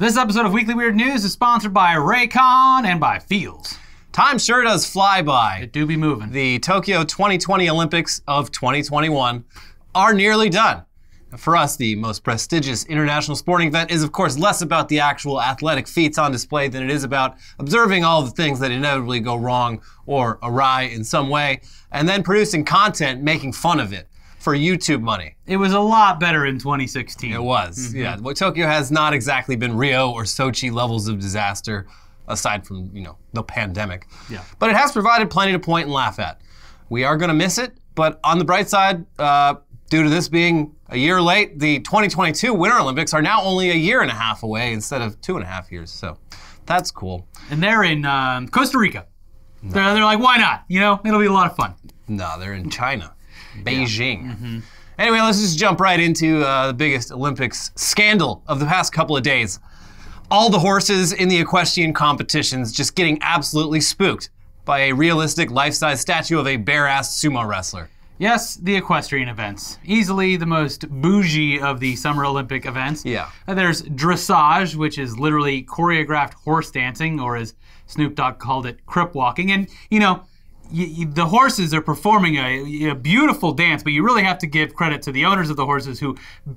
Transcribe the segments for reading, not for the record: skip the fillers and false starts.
This episode of Weekly Weird News is sponsored by Raycon and by Feals. Time sure does fly by. It do be moving. The Tokyo 2020 Olympics of 2021 are nearly done. For us, the most prestigious international sporting event is, of course, less about the actual athletic feats on display than it is about observing all the things that inevitably go wrong or awry in some way, and then producing content making fun of it for YouTube money. It was a lot better in 2016. It was, yeah. Tokyo has not exactly been Rio or Sochi levels of disaster, aside from, you know, the pandemic. Yeah. But it has provided plenty to point and laugh at. We are going to miss it, but on the bright side, due to this being a year late, the 2022 Winter Olympics are now only a year and a half away instead of 2.5 years, so that's cool. And they're in Costa Rica. No. They're like, why not? You know, it'll be a lot of fun. No, they're in China, Beijing. Yeah. Mm-hmm. Anyway, let's just jump right into the biggest Olympics scandal of the past couple of days. All the horses in the equestrian competitions just getting absolutely spooked by a realistic life-size statue of a bare-assed sumo wrestler. Yes, the equestrian events. Easily the most bougie of the Summer Olympic events. Yeah. There's dressage, which is literally choreographed horse dancing, or as Snoop Dogg called it, crip walking. And, you know, the horses are performing a beautiful dance, but you really have to give credit to the owners of the horses who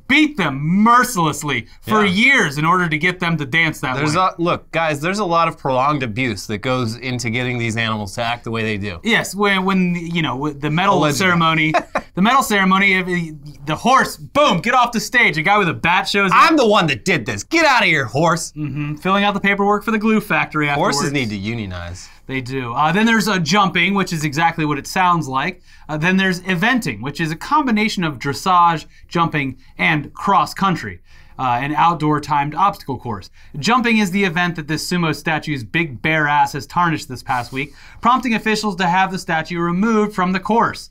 beat them mercilessly for years in order to get them to dance that way. Look, guys, there's a lot of prolonged abuse that goes into getting these animals to act the way they do. Yes, when you know, the medal ceremony, the medal ceremony, the horse, boom, get off the stage. A guy with a bat shows up. I'm the one that did this. Get out of here, horse. Mm-hmm. Filling out the paperwork for the glue factory afterwards. Horses need to unionize. They do. Then there's jumping, which is exactly what it sounds like. Then there's eventing, which is a combination of dressage, jumping, and cross-country, an outdoor timed obstacle course. Jumping is the event that this sumo statue's big bare ass has tarnished this past week, prompting officials to have the statue removed from the course.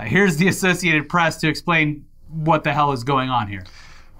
Here's the Associated Press to explain what the hell is going on here.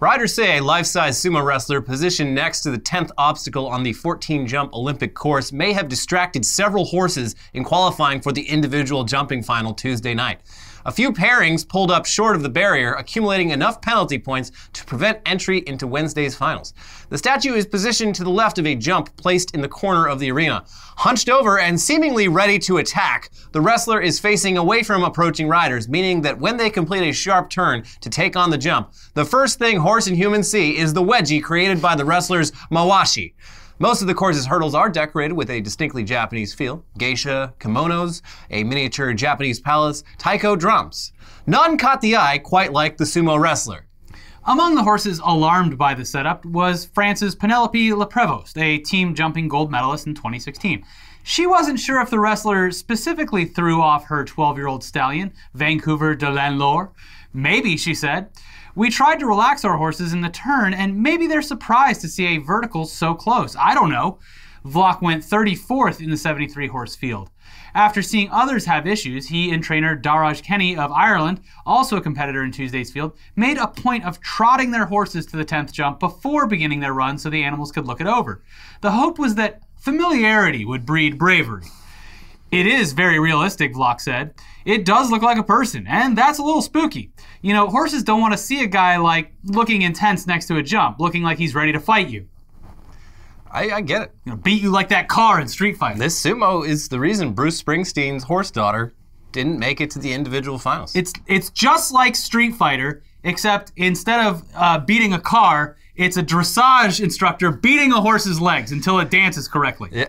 Riders say a life-size sumo wrestler positioned next to the 10th obstacle on the 14-jump Olympic course may have distracted several horses in qualifying for the individual jumping final Tuesday night. A few pairings pulled up short of the barrier, accumulating enough penalty points to prevent entry into Wednesday's finals. The statue is positioned to the left of a jump placed in the corner of the arena. Hunched over and seemingly ready to attack, the wrestler is facing away from approaching riders, meaning that when they complete a sharp turn to take on the jump, the first thing horse and human see is the wedgie created by the wrestler's mawashi. Most of the course's hurdles are decorated with a distinctly Japanese feel. Geisha kimonos, a miniature Japanese palace, taiko drums. None caught the eye quite like the sumo wrestler. Among the horses alarmed by the setup was France's Penelope Le Prevost, a team jumping gold medalist in 2016. She wasn't sure if the wrestler specifically threw off her 12-year-old stallion, Vancouver de l'Enlore. Maybe, she said. We tried to relax our horses in the turn, and maybe they're surprised to see a vertical so close. I don't know. Vlock went 34th in the 73-horse field. After seeing others have issues, he and trainer Daragh Kenny of Ireland, also a competitor in Tuesday's field, made a point of trotting their horses to the 10th jump before beginning their run so the animals could look it over. The hope was that familiarity would breed bravery. It is very realistic, Vlock said. It does look like a person, and that's a little spooky. You know, horses don't want to see a guy, like, looking intense next to a jump, looking like he's ready to fight you. I get it. You know, beat you like that car in Street Fighter. This sumo is the reason Bruce Springsteen's horse daughter didn't make it to the individual finals. It's just like Street Fighter, except instead of beating a car, it's a dressage instructor beating a horse's legs until it dances correctly. Yeah.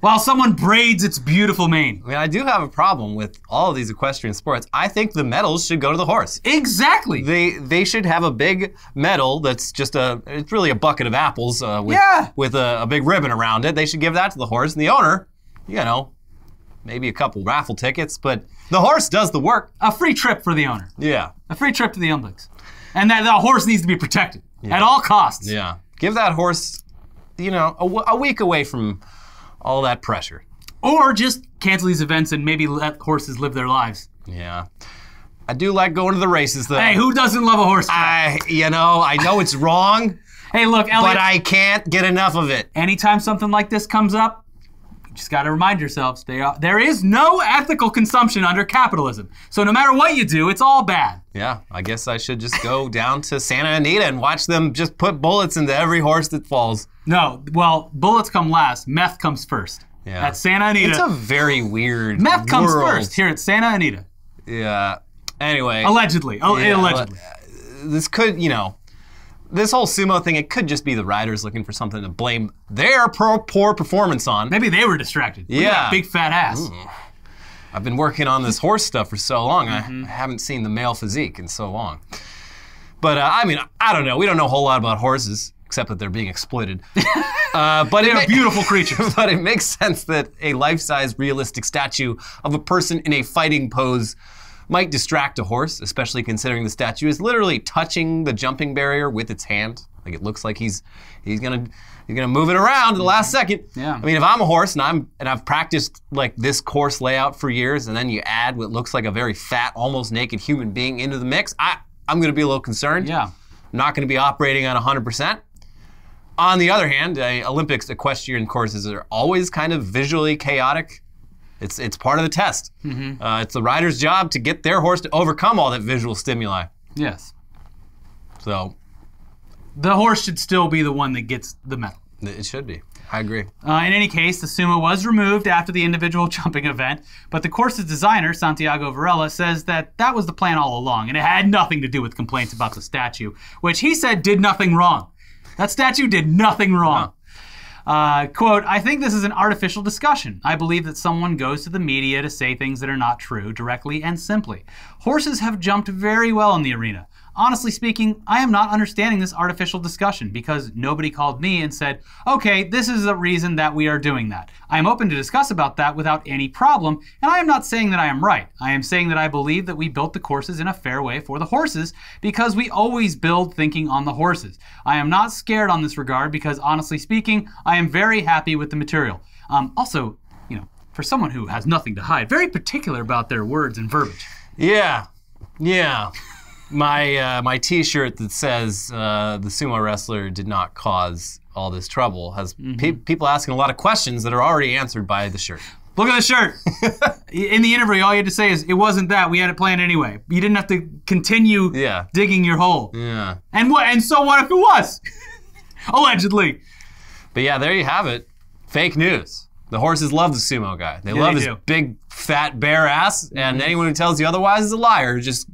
While someone braids its beautiful mane. I mean, I do have a problem with all of these equestrian sports. I think the medals should go to the horse. Exactly. They should have a big medal that's just it's really a bucket of apples with a big ribbon around it. They should give that to the horse. And the owner, you know, maybe a couple raffle tickets, but the horse does the work. A free trip for the owner. Yeah. A free trip to the Olympics. And that horse needs to be protected at all costs. Yeah. Give that horse, you know, a week away from all that pressure. Or just cancel these events and maybe let horses live their lives. Yeah. I do like going to the races, though. Hey, who doesn't love a horse track? I know it's wrong. Hey, look, Elliot. But I can't get enough of it. Anytime something like this comes up, just got to remind yourselves, there is no ethical consumption under capitalism. So no matter what you do, it's all bad. Yeah, I guess I should just go down to Santa Anita and watch them just put bullets into every horse that falls. No, well, bullets come last. Meth comes first. Yeah. At Santa Anita. It's a very weird meth comes first here at Santa Anita. Yeah. Anyway. Allegedly. Oh, yeah, allegedly. This could, you know, this whole sumo thing, it could just be the riders looking for something to blame their poor performance on. Maybe they were distracted. Yeah. Look at that big fat ass. Ooh. I've been working on this horse stuff for so long. I haven't seen the male physique in so long. But I mean, I don't know. We don't know a whole lot about horses, except that they're being exploited. But they're beautiful creatures. But it makes sense that a life-size realistic statue of a person in a fighting pose might distract a horse, especially considering the statue is literally touching the jumping barrier with its hand. Like, it looks like he's gonna move it around at the last second. Yeah. I mean, if I'm a horse and I've practiced like this course layout for years, and then you add what looks like a very fat, almost naked human being into the mix, I'm gonna be a little concerned. Yeah. I'm not gonna be operating on 100%. On the other hand, Olympics equestrian courses are always kind of visually chaotic. It's part of the test. Mm-hmm. It's the rider's job to get their horse to overcome all that visual stimuli. Yes. So. The horse should still be the one that gets the medal. It should be. I agree. In any case, the sumo was removed after the individual jumping event, but the course's designer, Santiago Varela, says that that was the plan all along, and it had nothing to do with complaints about the statue, which he said did nothing wrong. That statue did nothing wrong. No. Quote, I think this is an artificial discussion. I believe that someone goes to the media to say things that are not true, directly and simply. Horses have jumped very well in the arena. Honestly speaking, I am not understanding this artificial discussion because nobody called me and said, okay, this is the reason that we are doing that. I am open to discuss about that without any problem, and I am not saying that I am right. I am saying that I believe that we built the courses in a fair way for the horses because we always build thinking on the horses. I am not scared on this regard because, honestly speaking, I am very happy with the material. Also, you know, for someone who has nothing to hide, very particular about their words and verbiage. Yeah, yeah. My T-shirt that says the sumo wrestler did not cause all this trouble has people asking a lot of questions that are already answered by the shirt. Look at the shirt. In the interview, all you had to say is, it wasn't that. We had it planned anyway. You didn't have to continue digging your hole. Yeah. And what? And so what if it was? Allegedly. But yeah, there you have it. Fake news. The horses love the sumo guy. They love his big, fat, bare ass, and anyone who tells you otherwise is a liar. Just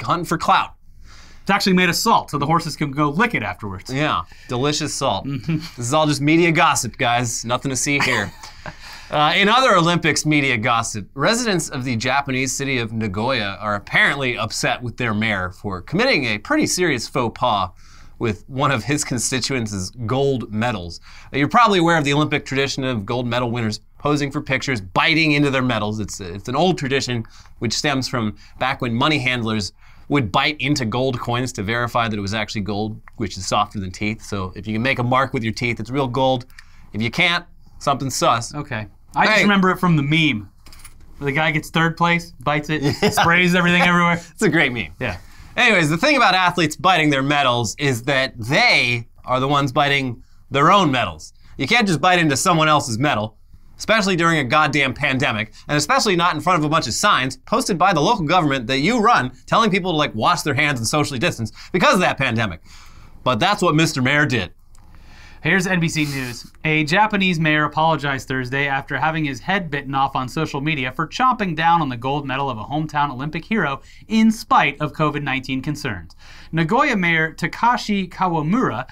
hunting for clout. It's actually made of salt, so the horses can go lick it afterwards. Yeah, delicious salt. This is all just media gossip, guys. Nothing to see here. In other Olympics media gossip, residents of the Japanese city of Nagoya are apparently upset with their mayor for committing a pretty serious faux pas with one of his constituents' gold medals. You're probably aware of the Olympic tradition of gold medal winners posing for pictures, biting into their medals. It's an old tradition which stems from back when money handlers would bite into gold coins to verify that it was actually gold, which is softer than teeth. So if you can make a mark with your teeth, it's real gold. If you can't, something's sus. Okay. I just remember it from the meme. The guy gets third place, bites it, sprays everything everywhere. It's a great meme. Yeah. Anyways, the thing about athletes biting their medals is that they are the ones biting their own medals. You can't just bite into someone else's medal, especially during a goddamn pandemic, and especially not in front of a bunch of signs posted by the local government that you run, telling people to like wash their hands and socially distance because of that pandemic. But that's what Mr. Mayor did. Here's NBC News. A Japanese mayor apologized Thursday after having his head bitten off on social media for chomping down on the gold medal of a hometown Olympic hero in spite of COVID-19 concerns. Nagoya Mayor Takashi Kawamura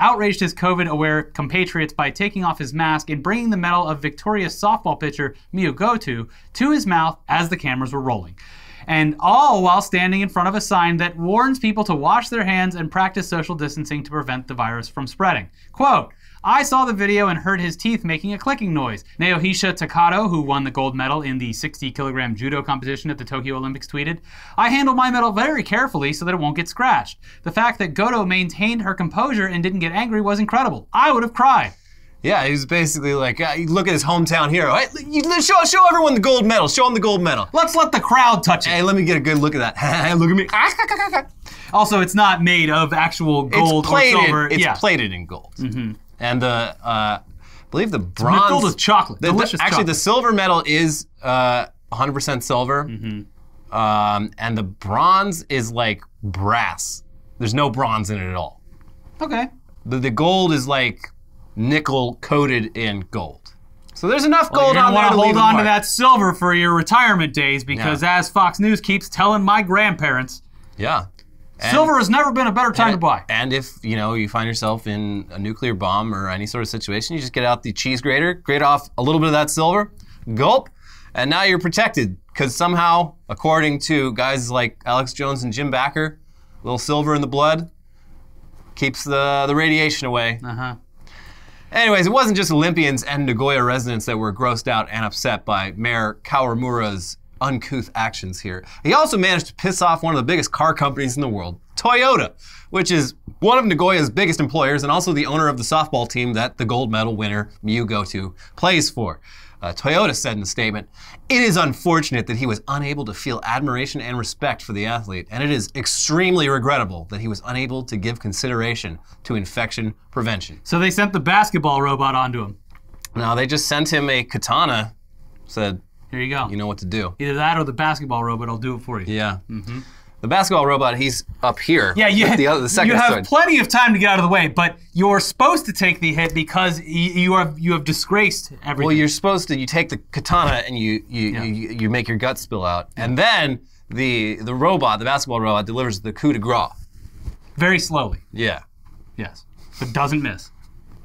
outraged his COVID-aware compatriots by taking off his mask and bringing the medal of victorious softball pitcher Miu Goto to his mouth as the cameras were rolling. And all while standing in front of a sign that warns people to wash their hands and practice social distancing to prevent the virus from spreading. Quote, I saw the video and heard his teeth making a clicking noise. Naohisha Takato, who won the gold medal in the 60-kilogram judo competition at the Tokyo Olympics, tweeted, I handle my medal very carefully so that it won't get scratched. The fact that Goto maintained her composure and didn't get angry was incredible. I would have cried. Yeah, he was basically like, look at his hometown hero. Hey, show everyone the gold medal. Show him the gold medal. Let's let the crowd touch it. Hey, let me get a good look at that. Look at me. Also, it's not made of actual gold or silver. It's plated in gold. And the believe the bronze. It's filled with chocolate. Delicious chocolate. Actually, the silver medal is 100% silver. Mm-hmm. And the bronze is like brass. There's no bronze in it at all. Okay. The gold is like nickel coated in gold. So there's enough gold on there to hold on to that silver for your retirement days, because as Fox News keeps telling my grandparents, silver has never been a better time to buy. And if you know you find yourself in a nuclear bomb or any sort of situation, you just get out the cheese grater, grate off a little bit of that silver, gulp, and now you're protected. Because somehow, according to guys like Alex Jones and Jim Backer, a little silver in the blood keeps the radiation away. Uh-huh. Anyways, it wasn't just Olympians and Nagoya residents that were grossed out and upset by Mayor Kawamura's uncouth actions here. He also managed to piss off one of the biggest car companies in the world, Toyota, which is one of Nagoya's biggest employers and also the owner of the softball team that the gold medal winner, Miu Goto, plays for. Toyota said in a statement, "It is unfortunate that he was unable to feel admiration and respect for the athlete, and it is extremely regrettable that he was unable to give consideration to infection prevention." So they sent the basketball robot onto him. No, they just sent him a katana, said, "Here you go. You know what to do." Either that or the basketball robot will do it for you. Yeah. Mm-hmm. The basketball robot, he's up here. Yeah, you, you have plenty of time to get out of the way, but you're supposed to take the hit because you have disgraced everything. Well, you're supposed to. You take the katana and you make your guts spill out, and then the robot, the basketball robot, delivers the coup de grace. Very slowly. Yeah. Yes, but doesn't miss.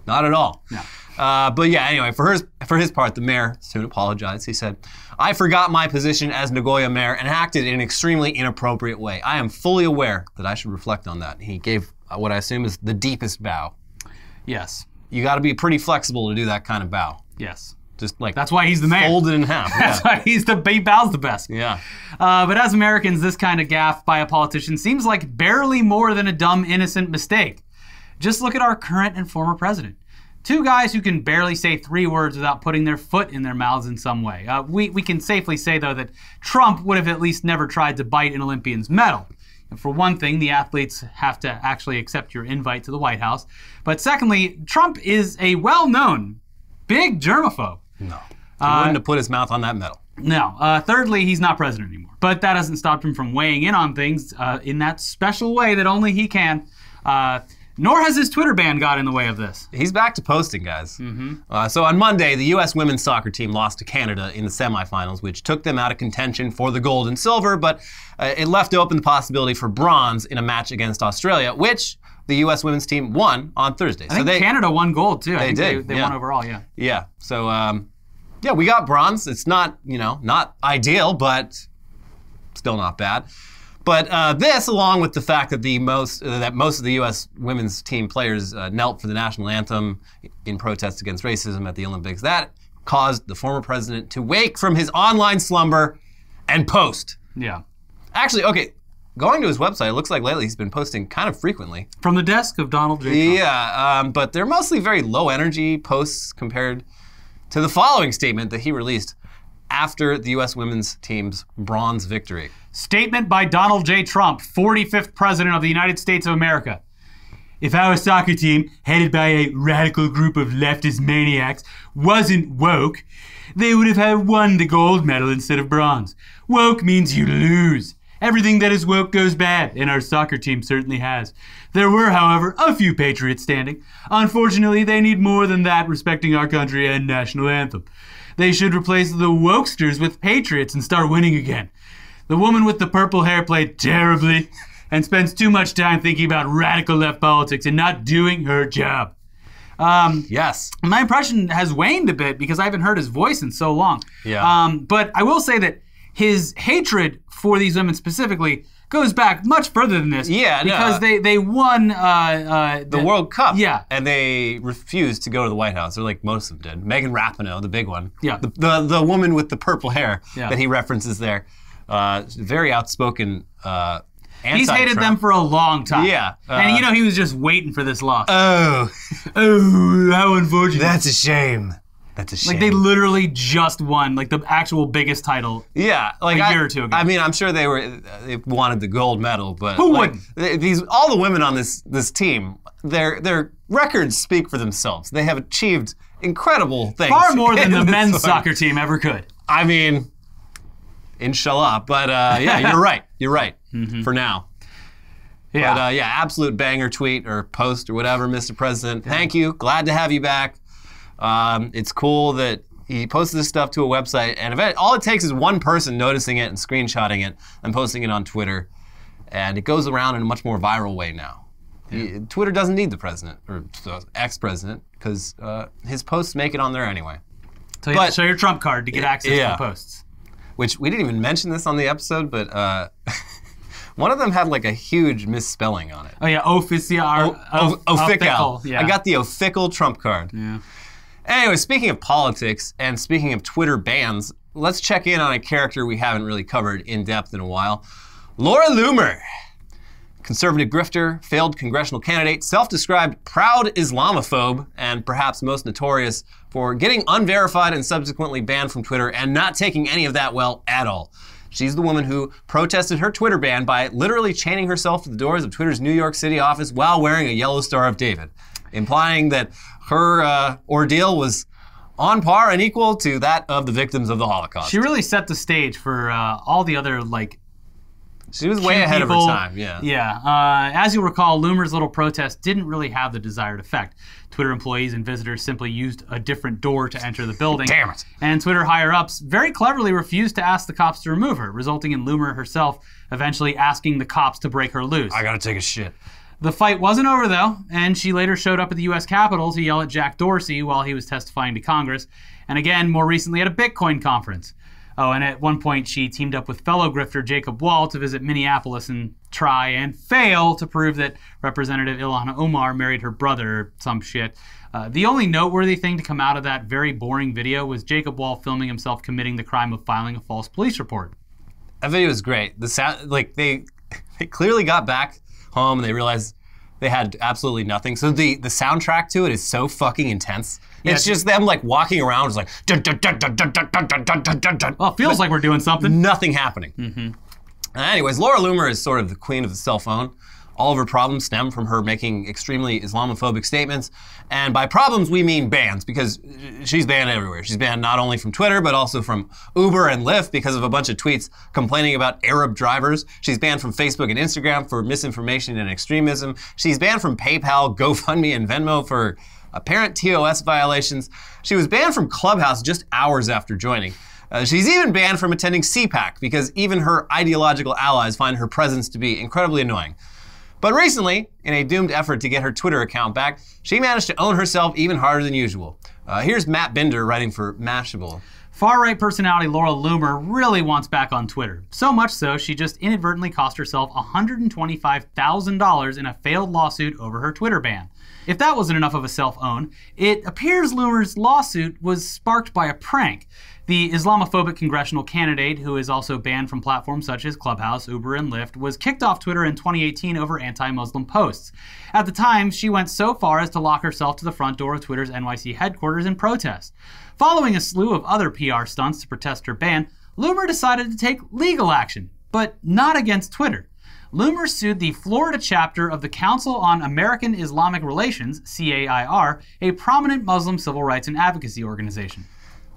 Not at all. No. But yeah, anyway, for his part, the mayor soon apologized. He said, "I forgot my position as Nagoya mayor and acted in an extremely inappropriate way. I am fully aware that I should reflect on that." He gave what I assume is the deepest bow. Yes. You got to be pretty flexible to do that kind of bow. Yes. Just like that's why he's the mayor. Folded in half. Yeah. That's why he bows the best. Yeah. But as Americans, this kind of gaffe by a politician seems like barely more than a dumb, innocent mistake. Just look at our current and former president. Two guys who can barely say three words without putting their foot in their mouths in some way. We can safely say, though, that Trump would have at least never tried to bite an Olympian's medal. And for one thing, the athletes have to actually accept your invite to the White House. But secondly, Trump is a well-known big germaphobe. No. He wouldn't have put his mouth on that medal. No. Thirdly, he's not president anymore. But that hasn't stopped him from weighing in on things in that special way that only he can. Nor has his Twitter ban got in the way of this. He's back to posting, guys. Mm-hmm. So on Monday, the U.S. women's soccer team lost to Canada in the semifinals, which took them out of contention for the gold and silver, but it left open the possibility for bronze in a match against Australia, which the U.S. women's team won on Thursday. I think Canada won gold, too. They won overall, yeah. Yeah. So, yeah, we got bronze. It's not, you know, not ideal, but still not bad. But this, along with the fact that most of the U.S. women's team players knelt for the national anthem in protest against racism at the Olympics, that caused the former president to wake from his online slumber and post. Yeah. Actually, okay, going to his website, it looks like lately he's been posting kind of frequently. From the desk of Donald J. Trump. Yeah, but they're mostly very low-energy posts compared to the following statement that he released after the U.S. women's team's bronze victory. Statement by Donald J. Trump, 45th President of the United States of America. If our soccer team, headed by a radical group of leftist maniacs, wasn't woke, they would have won the gold medal instead of bronze. Woke means you lose. Everything that is woke goes bad, and our soccer team certainly has. There were, however, a few patriots standing. Unfortunately, they need more than that respecting our country and national anthem. They should replace the wokesters with patriots and start winning again. The woman with the purple hair played terribly and spends too much time thinking about radical left politics and not doing her job. Yes. My impression has waned a bit because I haven't heard his voice in so long. Yeah. But I will say that his hatred for these women specifically goes back much further than this. Yeah, because they won the World Cup. Yeah, and they refused to go to the White House, or like most of them did. Megan Rapinoe, the big one. Yeah, the woman with the purple hair that he references there, very outspoken. He's hated them for a long time. Yeah, and you know he was just waiting for this loss. Oh, how unfortunate. That's a shame. That's a shame. Like they literally just won, like the actual biggest title. Yeah, like a year or two ago. I mean, I'm sure they wanted the gold medal, but who wouldn't? All the women on this team, Their records speak for themselves. They have achieved incredible things. Far more than the men's soccer team ever could. I mean, inshallah. But yeah, you're right. You're right. For now. Yeah. But yeah, absolute banger tweet or post or whatever, Mr. President. Thank you. Glad to have you back. It's cool that he posted this stuff to a website, and all it takes is one person noticing it and screenshotting it and posting it on Twitter, and it goes around in a much more viral way now. Yeah. Twitter doesn't need the president or ex-president because his posts make it on there anyway. So you have to show your Trump card to get access to the posts. Which we didn't even mention this on the episode, but one of them had like a huge misspelling on it. Oh yeah, Ofical. Yeah. I got the Ofical Trump card. Yeah. Anyway, speaking of politics and speaking of Twitter bans, let's check in on a character we haven't really covered in depth in a while. Laura Loomer, conservative grifter, failed congressional candidate, self-described proud Islamophobe, and perhaps most notorious for getting unverified and subsequently banned from Twitter and not taking any of that well at all. She's the woman who protested her Twitter ban by literally chaining herself to the doors of Twitter's New York City office while wearing a yellow Star of David, implying that her ordeal was on par and equal to that of the victims of the Holocaust. She really set the stage for all the other, like, she was way ahead of her time, yeah. Yeah. As you recall, Loomer's little protest didn't really have the desired effect. Twitter employees and visitors simply used a different door to enter the building. Damn it. And Twitter higher-ups very cleverly refused to ask the cops to remove her, resulting in Loomer herself eventually asking the cops to break her loose. I gotta take a shit. The fight wasn't over, though, and she later showed up at the U.S. Capitol to yell at Jack Dorsey while he was testifying to Congress, and again, more recently, at a Bitcoin conference. Oh, and at one point, she teamed up with fellow grifter Jacob Wall to visit Minneapolis and try and fail to prove that Representative Ilhan Omar married her brother or some shit. The only noteworthy thing to come out of that very boring video was Jacob Wall filming himself committing the crime of filing a false police report. That video was great. The sound, like, they clearly got back home and they realized they had absolutely nothing. So the soundtrack to it is so fucking intense. Yeah, it's just them like walking around, it's like well, it feels like we're doing something. Nothing happening. Anyways, Laura Loomer is sort of the queen of the cell phone. All of her problems stem from her making extremely Islamophobic statements. And by problems, we mean bans, because she's banned everywhere. She's banned not only from Twitter, but also from Uber and Lyft because of a bunch of tweets complaining about Arab drivers. She's banned from Facebook and Instagram for misinformation and extremism. She's banned from PayPal, GoFundMe, and Venmo for apparent TOS violations. She was banned from Clubhouse just hours after joining. She's even banned from attending CPAC because even her ideological allies find her presence to be incredibly annoying. But recently, in a doomed effort to get her Twitter account back, she managed to own herself even harder than usual. Here's Matt Binder writing for Mashable. Far-right personality Laura Loomer really wants back on Twitter. So much so, she just inadvertently cost herself $125,000 in a failed lawsuit over her Twitter ban. If that wasn't enough of a self-own, it appears Loomer's lawsuit was sparked by a prank. The Islamophobic congressional candidate, who is also banned from platforms such as Clubhouse, Uber, and Lyft, was kicked off Twitter in 2018 over anti-Muslim posts. At the time, she went so far as to lock herself to the front door of Twitter's NYC headquarters in protest. Following a slew of other PR stunts to protest her ban, Loomer decided to take legal action, but not against Twitter. Loomer sued the Florida chapter of the Council on American Islamic Relations, CAIR, a prominent Muslim civil rights and advocacy organization.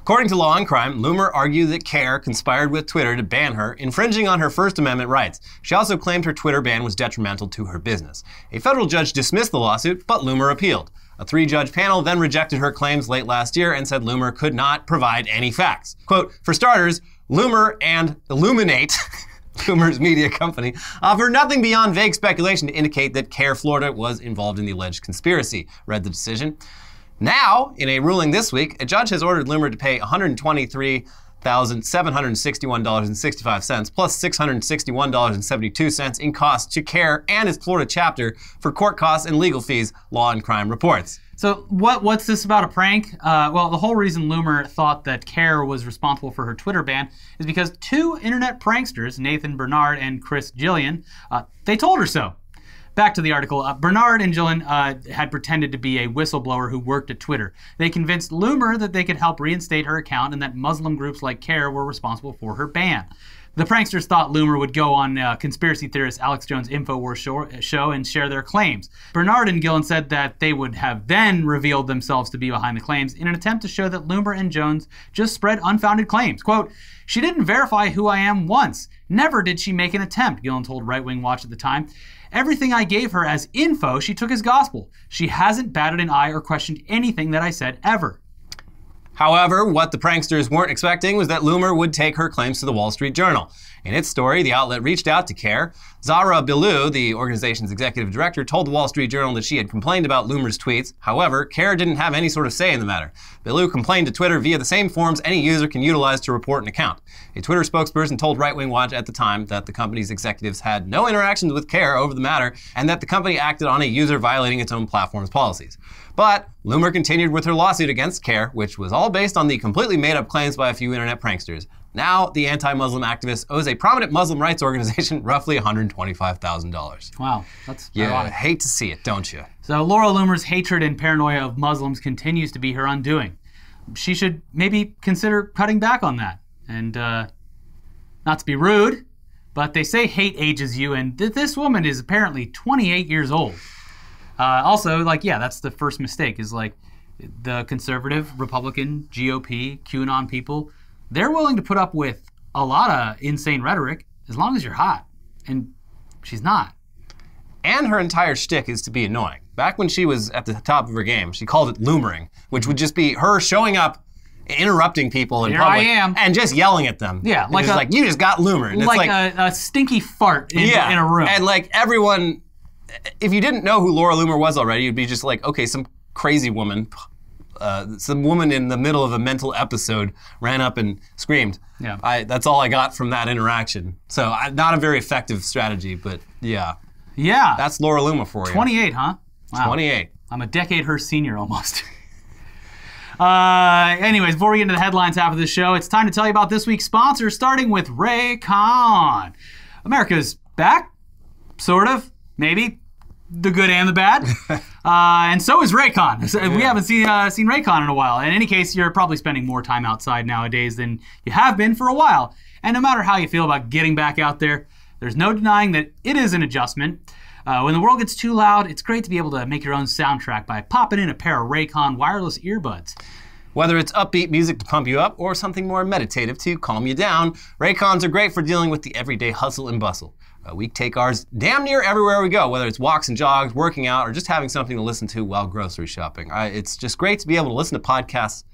According to Law and Crime, Loomer argued that CAIR conspired with Twitter to ban her, infringing on her First Amendment rights. She also claimed her Twitter ban was detrimental to her business. A federal judge dismissed the lawsuit, but Loomer appealed. A three-judge panel then rejected her claims late last year and said Loomer could not provide any facts. Quote, for starters, Loomer and Illuminate, Loomer's media company, offer nothing beyond vague speculation to indicate that CAIR Florida was involved in the alleged conspiracy, read the decision. Now, in a ruling this week, a judge has ordered Loomer to pay $123,761.65 plus $661.72 in costs to CAIR and its Florida chapter for court costs and legal fees, Law and Crime reports. So what's this about a prank? Well, the whole reason Loomer thought that CAIR was responsible for her Twitter ban is because two internet pranksters, Nathan Bernard and Chris Gillian, they told her so. Back to the article, Bernard and Gillian had pretended to be a whistleblower who worked at Twitter. They convinced Loomer that they could help reinstate her account and that Muslim groups like CAIR were responsible for her ban. The pranksters thought Loomer would go on conspiracy theorist Alex Jones' InfoWars show and share their claims. Bernard and Gillian said that they would have then revealed themselves to be behind the claims in an attempt to show that Loomer and Jones just spread unfounded claims. Quote, "She didn't verify who I am once. Never did she make an attempt," Gillian told Right Wing Watch at the time. "Everything I gave her as info, she took as gospel. She hasn't batted an eye or questioned anything that I said ever." However, what the pranksters weren't expecting was that Loomer would take her claims to the Wall Street Journal. In its story, the outlet reached out to CAIR. Zara Bilou, the organization's executive director, told the Wall Street Journal that she had complained about Loomer's tweets. However, CAIR didn't have any sort of say in the matter. Bilou complained to Twitter via the same forms any user can utilize to report an account. A Twitter spokesperson told Right Wing Watch at the time that the company's executives had no interactions with CAIR over the matter and that the company acted on a user violating its own platform's policies. But Loomer continued with her lawsuit against CAIR, which was all based on the completely made-up claims by a few internet pranksters. Now, the anti-Muslim activist owes a prominent Muslim rights organization roughly $125,000. Wow, that's ironic. You hate to see it, don't you? So Laura Loomer's hatred and paranoia of Muslims continues to be her undoing. She should maybe consider cutting back on that. And not to be rude, but they say hate ages you, and this woman is apparently 28 years old. Also, like, yeah, that's the first mistake is like the conservative, Republican, GOP, QAnon people, they're willing to put up with a lot of insane rhetoric as long as you're hot. And she's not. And her entire shtick is to be annoying. Back when she was at the top of her game, she called it loomering, which would just be her showing up, interrupting people in public. Here I am. And just yelling at them. Yeah. Like, like you just got loomered. And like, it's like a stinky fart in a room. And like everyone... If you didn't know who Laura Loomer was already, you'd be just like, okay, some crazy woman, some woman in the middle of a mental episode ran up and screamed. Yeah, that's all I got from that interaction. So not a very effective strategy, but yeah. Yeah. That's Laura Loomer for you. 28, huh? Wow. 28. I'm a decade her senior almost. Anyways, before we get into the headlines half of the show, it's time to tell you about this week's sponsor, starting with Raycon. America's back, sort of. Maybe the good and the bad, and so is Raycon. So we haven't seen Raycon in a while. In any case, you're probably spending more time outside nowadays than you have been for a while. And no matter how you feel about getting back out there, there's no denying that it is an adjustment. When the world gets too loud, it's great to be able to make your own soundtrack by popping in a pair of Raycon wireless earbuds. Whether it's upbeat music to pump you up or something more meditative to calm you down, Raycons are great for dealing with the everyday hustle and bustle. We take ours damn near everywhere we go, whether it's walks and jogs, working out, or just having something to listen to while grocery shopping. It's just great to be able to listen to podcasts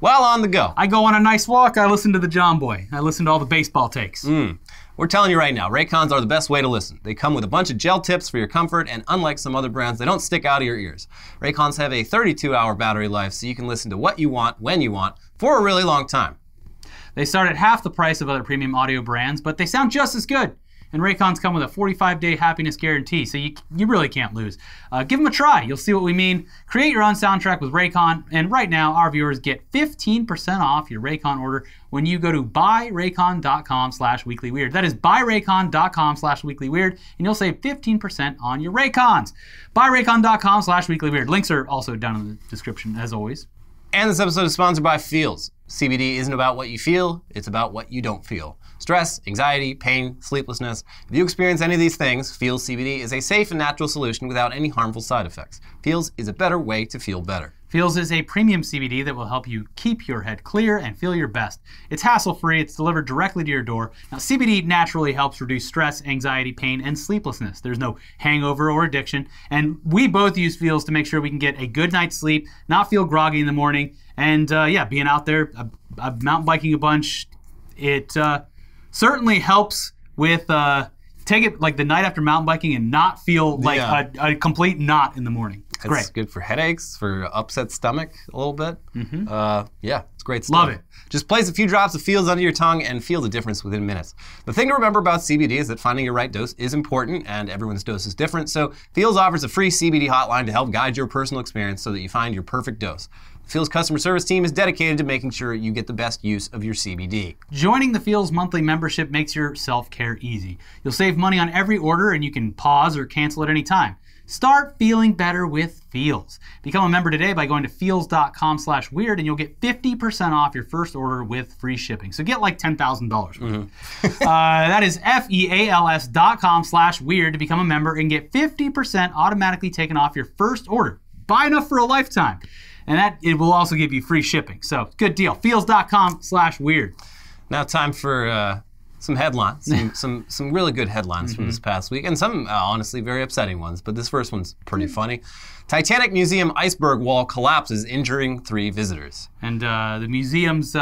while on the go. I go on a nice walk, I listen to the John Boy. I listen to all the baseball takes. We're telling you right now, Raycons are the best way to listen. They come with a bunch of gel tips for your comfort, and unlike some other brands, they don't stick out of your ears. Raycons have a 32-hour battery life, so you can listen to what you want, when you want, for a really long time. They start at half the price of other premium audio brands, but they sound just as good. And Raycons come with a 45-day happiness guarantee, so you really can't lose. Give them a try. You'll see what we mean. Create your own soundtrack with Raycon, and right now, our viewers get 15% off your Raycon order when you go to buyraycon.com/weeklyweird. That is buyraycon.com/weeklyweird, and you'll save 15% on your Raycons. Buyraycon.com/weeklyweird. Links are also down in the description, as always. And this episode is sponsored by Feals. CBD isn't about what you feel, it's about what you don't feel. Stress, anxiety, pain, sleeplessness. If you experience any of these things, Feals CBD is a safe and natural solution without any harmful side effects. Feals is a better way to feel better. Feals is a premium CBD that will help you keep your head clear and feel your best. It's hassle-free, it's delivered directly to your door. Now, CBD naturally helps reduce stress, anxiety, pain, and sleeplessness. There's no hangover or addiction, and we both use Feals to make sure we can get a good night's sleep, not feel groggy in the morning, and yeah, being out there, I'm mountain biking a bunch, it... certainly helps with, take it like the night after mountain biking and not feel like a complete knot in the morning. It's great. It's good for headaches, for upset stomach a little bit. Yeah, it's great stuff. Love it. Just place a few drops of Feals under your tongue and feel the difference within minutes. The thing to remember about CBD is that finding your right dose is important and everyone's dose is different. So Feals offers a free CBD hotline to help guide your personal experience so that you find your perfect dose. The Feals customer service team is dedicated to making sure you get the best use of your CBD. Joining the Feals monthly membership makes your self-care easy. You'll save money on every order and you can pause or cancel at any time. Start feeling better with Feals. Become a member today by going to feals.com/weird and you'll get 50% off your first order with free shipping. So get like $10,000 worth. That is feals.com/weird to become a member and get 50% automatically taken off your first order. Buy enough for a lifetime. And that it will also give you free shipping. So good deal. Feals.com/weird. Now time for some headlines, some really good headlines from this past week, and some honestly very upsetting ones, but this first one's pretty funny. Titanic Museum iceberg wall collapses, injuring 3 visitors. And the museum's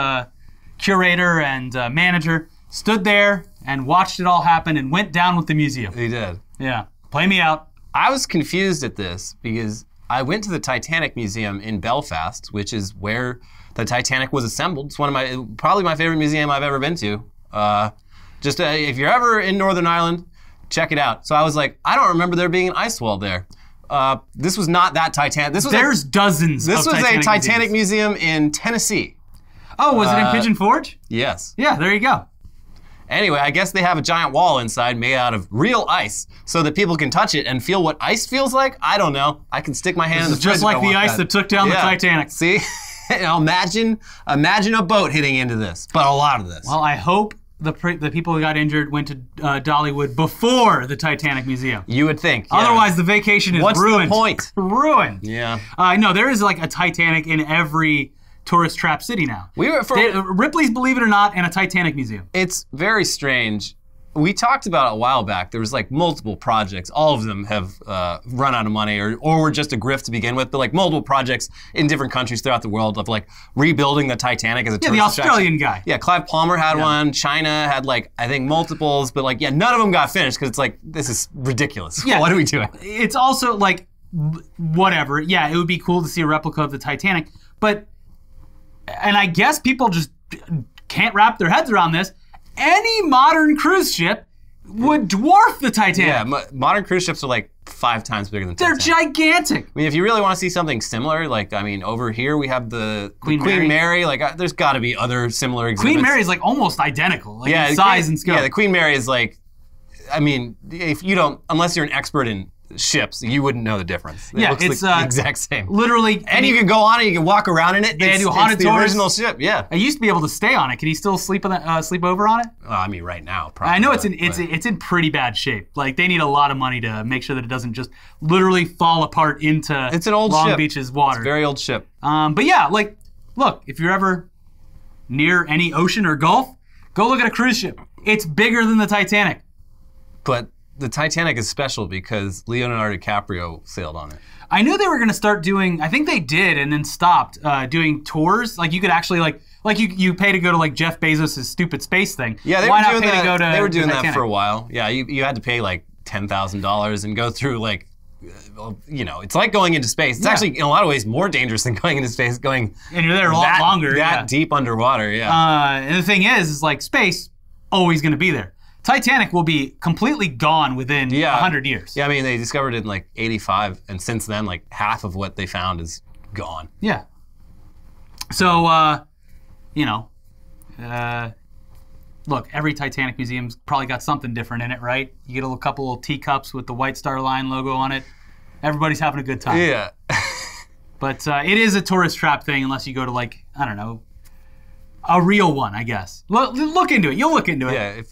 curator and manager stood there and watched it all happen and went down with the museum. He did. Yeah, play me out. I was confused at this because I went to the Titanic Museum in Belfast, which is where the Titanic was assembled. It's one of my, probably my favorite museum I've ever been to. Just if you're ever in Northern Ireland, check it out. So I was like, I don't remember there being an ice wall there. This was not that Titanic. This was there's dozens. This was a Titanic museum in Tennessee. Oh, was it in Pigeon Forge? Yes. Yeah, there you go. Anyway, I guess they have a giant wall inside made out of real ice so that people can touch it and feel what ice feels like. I don't know. I can stick my hand in the fridge. Just like the ice that took down the Titanic. See? Imagine a boat hitting into this, but a lot of this. Well, I hope the people who got injured went to Dollywood before the Titanic Museum. You would think. Yeah. Otherwise, the vacation is ruined. What's the point? Ruined. Yeah. No, there is like a Titanic in every tourist trap city now. We were Ripley's Believe It or Not and a Titanic Museum. It's very strange. We talked about it a while back. There was like multiple projects. All of them have run out of money or were just a grift to begin with, but like multiple projects in different countries throughout the world of like rebuilding the Titanic as a tourist attraction. Yeah, the Australian guy. Yeah, Clive Palmer had one. China had like, I think multiples, but like, yeah, none of them got finished because it's like, this is ridiculous. Yeah, what are we doing? It's also like, whatever. Yeah, it would be cool to see a replica of the Titanic, but, and I guess people just can't wrap their heads around this. Any modern cruise ship would dwarf the Titanic. Yeah, modern cruise ships are like 5 times bigger than Titanic. They're gigantic. I mean, if you really want to see something similar, like, I mean, over here we have the Queen Mary. Like, there's got to be other similar exhibits. Queen Mary is like almost identical, like in size and scope. Yeah, the Queen Mary is like, I mean, if you don't, unless you're an expert in ships, you wouldn't know the difference. It looks it's like the exact same. Literally, and you can go on it. You can walk around in it. They do haunted tours. The original ship. Yeah, I used to be able to stay on it. Can you still sleep on that, sleep over on it? I mean, right now, probably. I know it's in pretty bad shape. Like they need a lot of money to make sure that it doesn't just literally fall apart into it's an old Long Beach's water. It's a very old ship. But yeah, like, look, if you're ever near any ocean or gulf, go look at a cruise ship. It's bigger than the Titanic. But the Titanic is special because Leonardo DiCaprio sailed on it. I knew they were going to start doing, I think they did and then stopped doing tours. Like you could actually like you pay to go to like Jeff Bezos' stupid space thing. Yeah, they were doing that. They were doing that for a while. Yeah, you had to pay like $10,000 and go through like, you know, it's like going into space. It's actually in a lot of ways more dangerous than going into space. And you're there a lot longer. That deep underwater, yeah. And the thing is like space always going to be there. Titanic will be completely gone within 100 years. Yeah, I mean, they discovered it in like 85, and since then, like half of what they found is gone. Yeah. So, you know, look, every Titanic museum's probably got something different in it, right? You get a couple little teacups with the White Star Line logo on it. Everybody's having a good time. Yeah. But it is a tourist trap thing unless you go to like, I don't know, a real one, I guess. Look into it. You'll look into it. Yeah,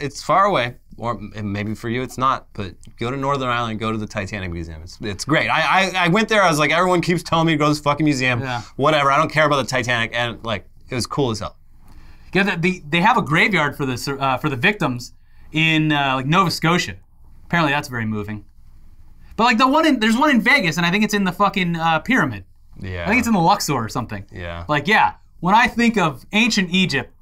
it's far away, or maybe for you it's not, but go to Northern Ireland, go to the Titanic Museum. It's great. I w't there, I was like, everyone keeps telling me to go to this fucking museum. Yeah. Whatever, I don't care about the Titanic, and like, it was cool as hell. Yeah, they have a graveyard for this, for the victims in like Nova Scotia. Apparently that's very moving. But like there's one in Vegas, and I think it's in the fucking pyramid. Yeah. I think it's in the Luxor or something. Yeah. Like, yeah. When I think of ancient Egypt,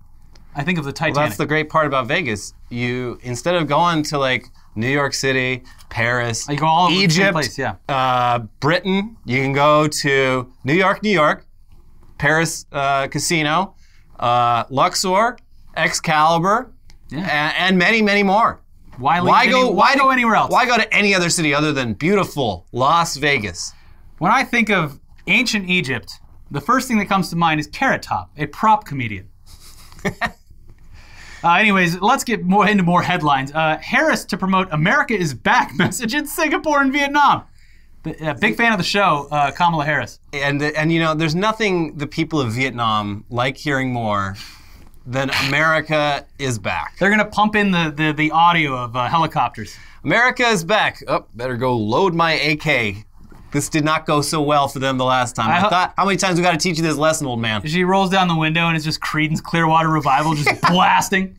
I think of the Titanic. Well, that's the great part about Vegas. You, instead of going to like New York City, Paris, you go all Egypt, place, Britain, you can go to New York, Paris Casino, Luxor, Excalibur, and many, many more. Why go anywhere else? Why go to any other city other than beautiful Las Vegas? When I think of ancient Egypt, the first thing that comes to mind is Carrot Top, a prop comedian. Anyways, let's get into more headlines. Harris to promote America is back message in Singapore and Vietnam. Big fan of the show, Kamala Harris. And you know, there's nothing the people of Vietnam like hearing more than America is back. They're gonna pump in the audio of helicopters. America is back. Oh, better go load my AK. This did not go so well for them the last time. I thought, how many times we got to teach you this lesson, old man? She rolls down the window and it's just Creedence Clearwater Revival just blasting.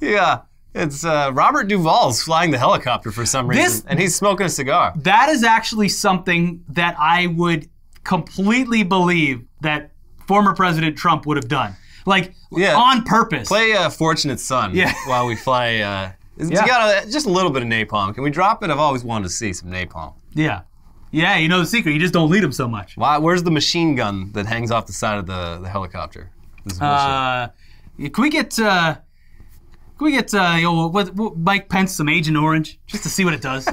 Yeah. It's Robert Duvall's flying the helicopter for some reason, and he's smoking a cigar. That is actually something that I would completely believe that former President Trump would have done. Like, yeah, on purpose. Play Fortunate Son while we fly. You got just a little bit of napalm. Can we drop it? I've always wanted to see some napalm. Yeah. Yeah, you know the secret. You just don't lead them so much. Why, where's the machine gun that hangs off the side of the helicopter? This is bullshit. Can we get... Can we get Mike Pence some Agent Orange just to see what it does?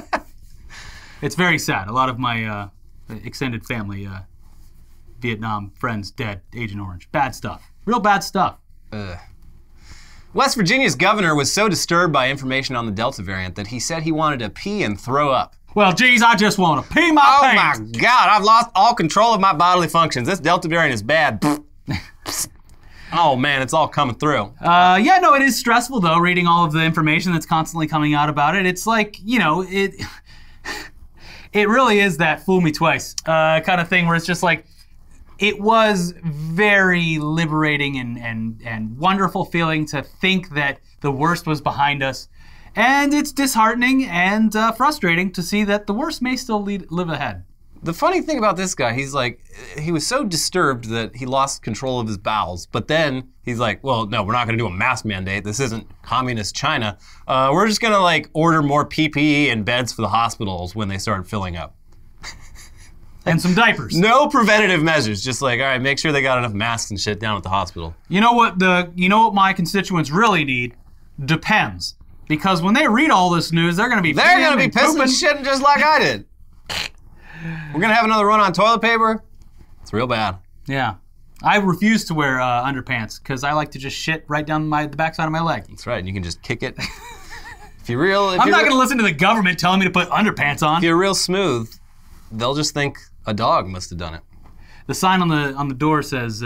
It's very sad. A lot of my extended family, Vietnam friends, dead. Agent Orange. Bad stuff. Real bad stuff. West Virginia's governor was so disturbed by information on the Delta variant that he said he wanted to pee and throw up. Well, geez, I just want to pee my pants. Oh, my God. I've lost all control of my bodily functions. This Delta variant is bad. Oh man, it's all coming through. Yeah, no, it is stressful though, reading all of the information that's constantly coming out about it. It's like, you know, it really is that fool me twice kind of thing where it's just like, it was very liberating and wonderful feeling to think that the worst was behind us. And it's disheartening and frustrating to see that the worst may still live ahead. The funny thing about this guy, he's like, he was so disturbed that he lost control of his bowels, but then he's like, well, no, we're not gonna do a mask mandate. This isn't communist China. We're just gonna like order more PPE and beds for the hospitals when they start filling up. And some diapers. No preventative measures, just like, all right, make sure they got enough masks and shit down at the hospital. You know what you know what my constituents really need? Depends. Because when they read all this news, they're gonna be pissing and shitting just like I did. We're gonna have another run on toilet paper? It's real bad. Yeah. I refuse to wear underpants because I like to just shit right down the backside of my leg. That's right, and you can just kick it. If you're real- if I'm not gonna listen to the government telling me to put underpants on. If you're real smooth, they'll just think a dog must have done it. The sign on the door says,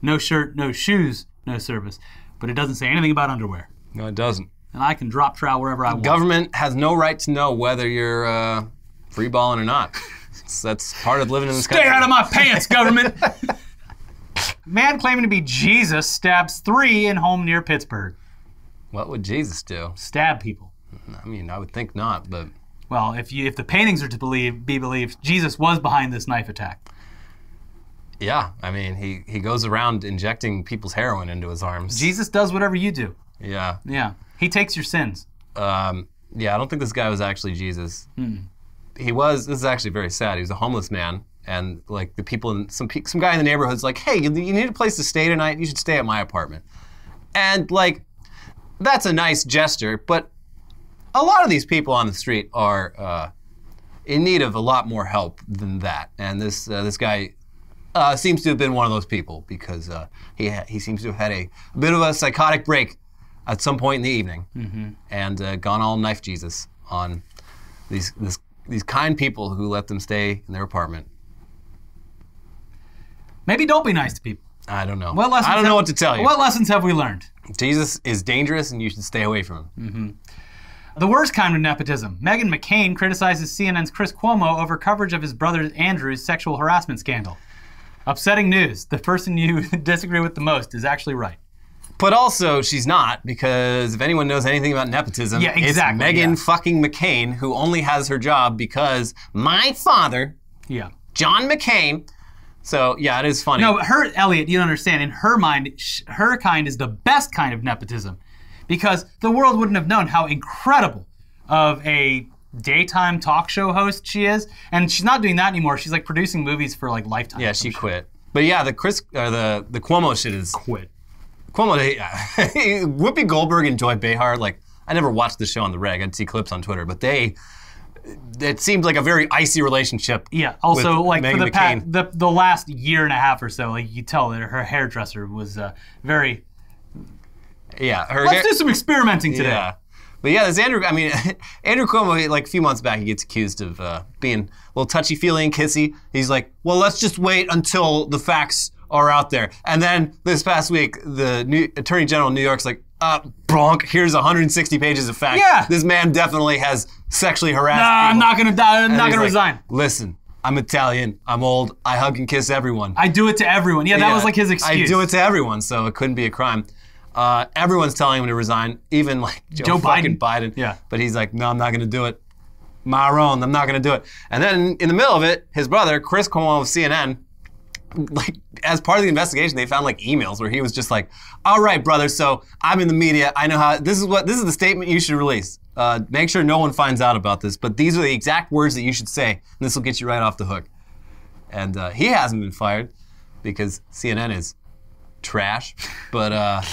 no shirt, no shoes, no service. But it doesn't say anything about underwear. No, it doesn't. And I can drop trowel wherever I want. The government has no right to know whether you're free balling or not. That's part of living in this country. Stay out of my pants, government! Man claiming to be Jesus stabs 3 in home near Pittsburgh. What would Jesus do? Stab people. I mean, I would think not, but... Well, if the paintings are to be believed, Jesus was behind this knife attack. Yeah, I mean, he goes around injecting people's heroin into his arms. Jesus does whatever you do. Yeah. Yeah. He takes your sins. Yeah, I don't think this guy was actually Jesus. Mm-mm. He was, this is actually very sad, he was a homeless man, and like the people, some guy in the neighborhood's like, hey, you need a place to stay tonight, you should stay at my apartment. And like, that's a nice gesture, but a lot of these people on the street are in need of a lot more help than that. And this guy seems to have been one of those people because he seems to have had a bit of a psychotic break at some point in the evening, mm-hmm. and gone all knife Jesus on these kind people who let them stay in their apartment. Maybe don't be nice to people. I don't know. I don't know what to tell you. What lessons have we learned? Jesus is dangerous and you should stay away from him. Mm-hmm. The worst kind of nepotism. Meghan McCain criticizes CNN's Chris Cuomo over coverage of his brother Andrew's sexual harassment scandal. Upsetting news. The person you disagree with the most is actually right. But also, she's not, because if anyone knows anything about nepotism, yeah, exactly, it's Meghan fucking McCain, who only has her job because my father, John McCain. So, yeah, it is funny. No, Elliot, you don't understand. In her mind, her kind is the best kind of nepotism, because the world wouldn't have known how incredible of a daytime talk show host she is. And she's not doing that anymore. She's, like, producing movies for, like, Lifetime. Yeah, she quit. But, yeah, the Cuomo shit is... Quit. Cuomo, Whoopi Goldberg and Joy Behar, like, I never watched the show on the reg. I'd see clips on Twitter, but it seemed like a very icy relationship. Yeah, also, like, for the last year and a half or so, like, you tell that her hairdresser was very Yeah. Let's do some experimenting today. Yeah. But yeah, there's Andrew. I mean, Andrew Cuomo, like a few months back, he gets accused of being a little touchy-feely and kissy. He's like, well, let's just wait until the facts are out there. And then this past week, the new Attorney General of New York's like, bronk, here's 160 pages of facts. Yeah. This man definitely has sexually harassed people. I'm not going to die. I'm not going to resign. Listen, I'm Italian. I'm old. I hug and kiss everyone. I do it to everyone. Yeah, that was like his excuse. I do it to everyone, so it couldn't be a crime. Everyone's telling him to resign, even like Joe fucking Biden. Yeah. But he's like, no, I'm not going to do it. Maron, I'm not going to do it. And then in the middle of it, his brother, Chris Cuomo of CNN, like, as part of the investigation, they found like emails where he was just like, all right, brother, so I'm in the media. I know how, this is the statement you should release. Make sure no one finds out about this, but these are the exact words that you should say, and this will get you right off the hook. And he hasn't been fired because CNN is trash. But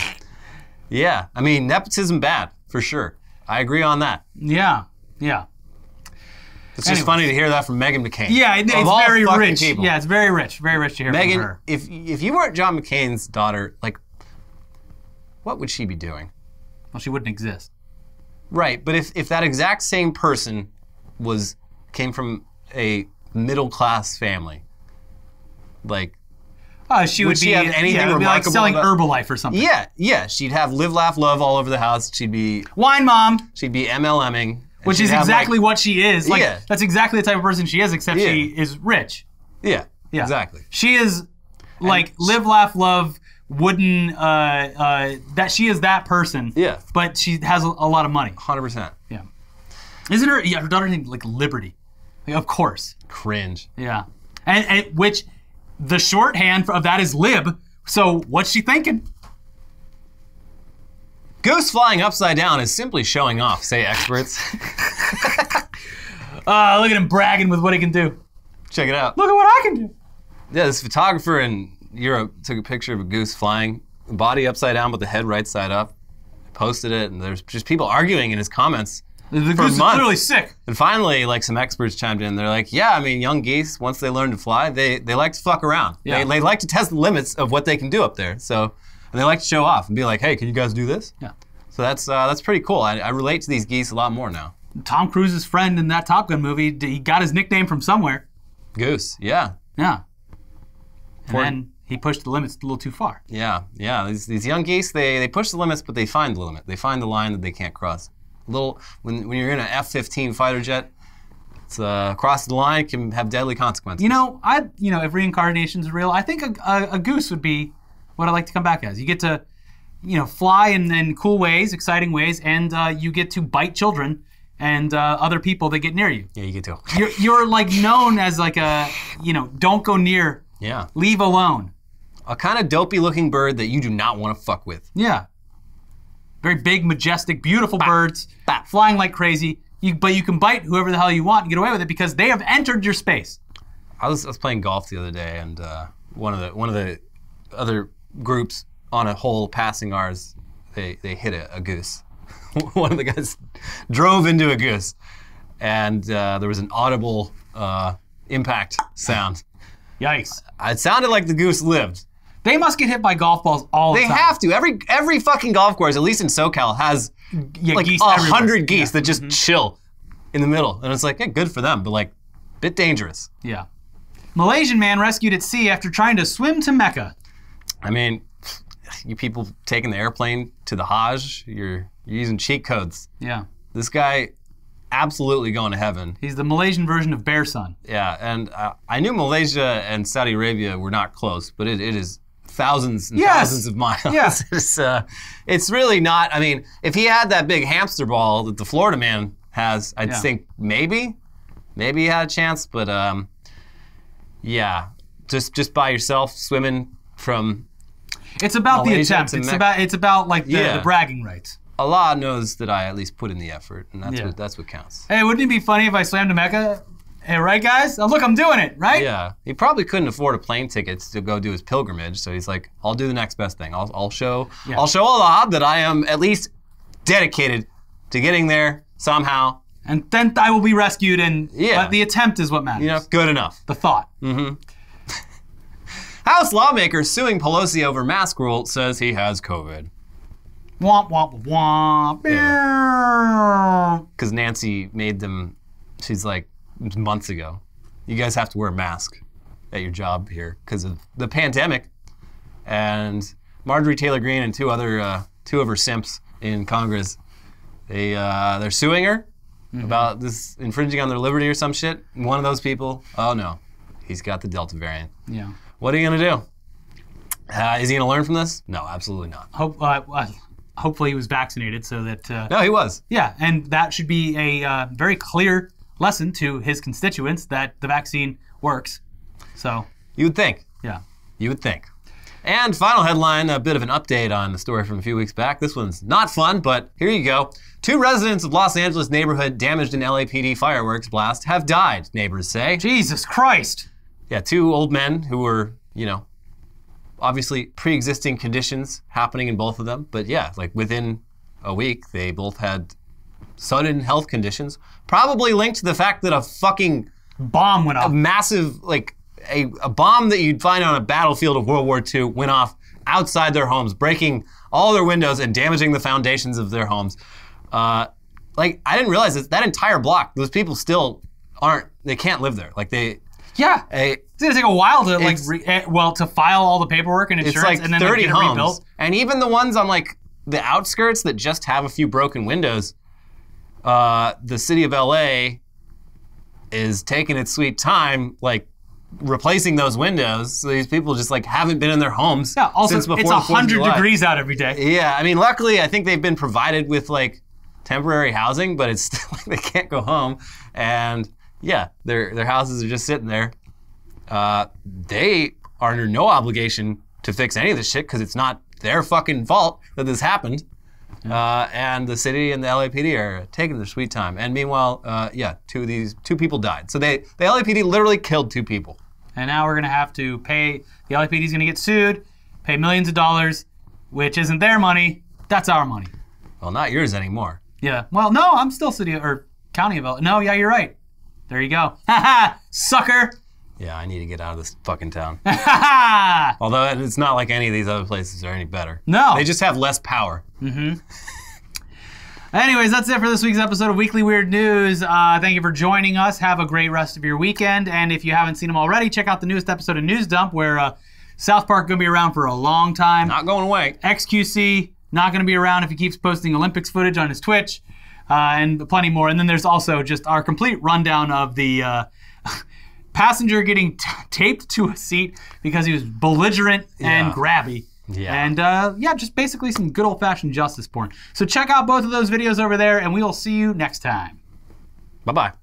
yeah, I mean, nepotism bad, for sure. I agree on that. Yeah, yeah. It's just funny to hear that from Meghan McCain. Yeah, it's very rich. People. Yeah, it's very rich. Very rich to hear from her. Meghan, if you weren't John McCain's daughter, like, what would she be doing? Well, she wouldn't exist. Right, but if that exact same person came from a middle-class family, like, she would she have anything remarkable? Be like selling Herbalife or something. Yeah, yeah. She'd have live, laugh, love all over the house. She'd be wine mom. She'd be MLMing. Which is exactly what she is. Like, yeah. That's exactly the type of person she is, except she is rich. Yeah, yeah, exactly. She is like live, laugh, love, wooden, that she is that person. Yeah. But she has a lot of money. 100%. Yeah. Isn't her daughter's named like Liberty? Like, of course. Cringe. Yeah. And which, the shorthand of that is lib. So what's she thinking? Goose flying upside down is simply showing off, say experts. Look at him bragging with what he can do. Check it out. Look at what I can do. Yeah, this photographer in Europe took a picture of a goose flying, body upside down but the head right side up. Posted it, and there's just people arguing in his comments. The goose is literally sick. And finally, like, some experts chimed in. They're like, yeah, I mean, young geese, once they learn to fly, they like to fuck around. Yeah. They like to test the limits of what they can do up there. So, and they like to show off and be like, hey, can you guys do this? Yeah. So that's pretty cool. I relate to these geese a lot more now. Tom Cruise's friend in that Top Gun movie, he got his nickname from somewhere. Goose, yeah. Yeah. And then he pushed the limits a little too far. Yeah, yeah. These young geese, they push the limits, but they find the limit. They find the line that they can't cross. When you're in an F-15 fighter jet, it's crossing the line can have deadly consequences. You know, if reincarnation's real, I think a goose would be what I like to come back as. You get to, fly in cool ways, exciting ways, and you get to bite children and other people that get near you. Yeah, you get to. You're like known as like a, don't go near. Yeah. Leave alone. A kind of dopey looking bird that you do not want to fuck with. Yeah. Very big, majestic, beautiful birds, flying like crazy. But you can bite whoever the hell you want and get away with it because they have entered your space. I was playing golf the other day, and one of the other groups on a hole passing ours, they hit a goose. One of the guys drove into a goose, and there was an audible impact sound. Yikes! It sounded like the goose lived. They must get hit by golf balls all the time. They have to. Every fucking golf course, at least in SoCal, has like 100 geese that just chill in the middle. And it's like, yeah, good for them, but like, bit dangerous. Yeah. Malaysian man rescued at sea after trying to swim to Mecca. I mean, you people taking the airplane to the Hajj, you're using cheat codes. Yeah. This guy absolutely going to heaven. He's the Malaysian version of Bear Son. Yeah, and I knew Malaysia and Saudi Arabia were not close, but it is thousands and thousands of miles. Yeah. It's really not, I mean, if he had that big hamster ball that the Florida man has, I'd think maybe he had a chance, but yeah, just by yourself swimming from It's about Malaysia the attempt. It's about like the bragging rights. Allah knows that I at least put in the effort, and that's what counts. Hey, wouldn't it be funny if I swam to Mecca? Hey, right, guys? Oh, look, I'm doing it, right? Yeah. He probably couldn't afford a plane ticket to go do his pilgrimage, so he's like, I'll do the next best thing. I'll show Allah that I am at least dedicated to getting there somehow. And then I will be rescued, and but the attempt is what matters. Yeah, good enough. The thought. Mm-hmm. House lawmaker suing Pelosi over mask rule says he has COVID. Womp, womp, womp. Because Nancy made them, she's like, months ago, you guys have to wear a mask at your job here because of the pandemic. And Marjorie Taylor Greene and two of her simps in Congress, they're suing her about this infringing on their liberty or some shit. One of those people, oh no, he's got the Delta variant. Yeah. What are you gonna do? Is he gonna learn from this? No, absolutely not. Hopefully he was vaccinated so that... no, he was. Yeah, and that should be a very clear lesson to his constituents that the vaccine works, so. You would think. Yeah. You would think. And final headline, a bit of an update on the story from a few weeks back. This one's not fun, but here you go. Two residents of Los Angeles neighborhood damaged in LAPD fireworks blast have died, neighbors say. Jesus Christ. Yeah, two old men who were, you know, obviously pre-existing conditions happening in both of them. But yeah, like within a week, they both had sudden health conditions, probably linked to the fact that a fucking bomb went off. A massive, like a bomb that you'd find on a battlefield of World War II went off outside their homes, breaking all their windows and damaging the foundations of their homes. Like, I didn't realize that entire block, those people still aren't, they can't live there. Like they... Yeah, it's gonna take a while to like, to file all the paperwork and insurance, it's like and then 30 homes. Rebuilt. And even the ones on like the outskirts that just have a few broken windows, the city of LA is taking its sweet time, like replacing those windows. So these people just like haven't been in their homes. Yeah, also since before it's 100 degrees out every day. Yeah, I mean, luckily I think they've been provided with like temporary housing, but it's still like they can't go home and. Yeah, their houses are just sitting there. They are under no obligation to fix any of this shit because it's not their fucking fault that this happened. Yeah. And the city and the LAPD are taking their sweet time. And meanwhile, yeah, two people died. So the LAPD literally killed two people. And now we're gonna have to pay, the LAPD's gonna get sued, pay millions of dollars, which isn't their money, that's our money. Well, not yours anymore. Yeah, well, no, I'm still city or county of LA. No, yeah, you're right. There you go. Ha ha! Sucker! Yeah, I need to get out of this fucking town. Ha ha! Although it's not like any of these other places are any better. No. They just have less power. Mm-hmm. Anyways, that's it for this week's episode of Weekly Weird News. Thank you for joining us. Have a great rest of your weekend. And if you haven't seen them already, check out the newest episode of News Dump where South Park gonna be around for a long time. Not going away. XQC not gonna be around if he keeps posting Olympics footage on his Twitch. And plenty more. And then there's also just our complete rundown of the passenger getting taped to a seat because he was belligerent and grabby. Yeah. And yeah, just basically some good old-fashioned justice porn. So check out both of those videos over there, and we will see you next time. Bye-bye.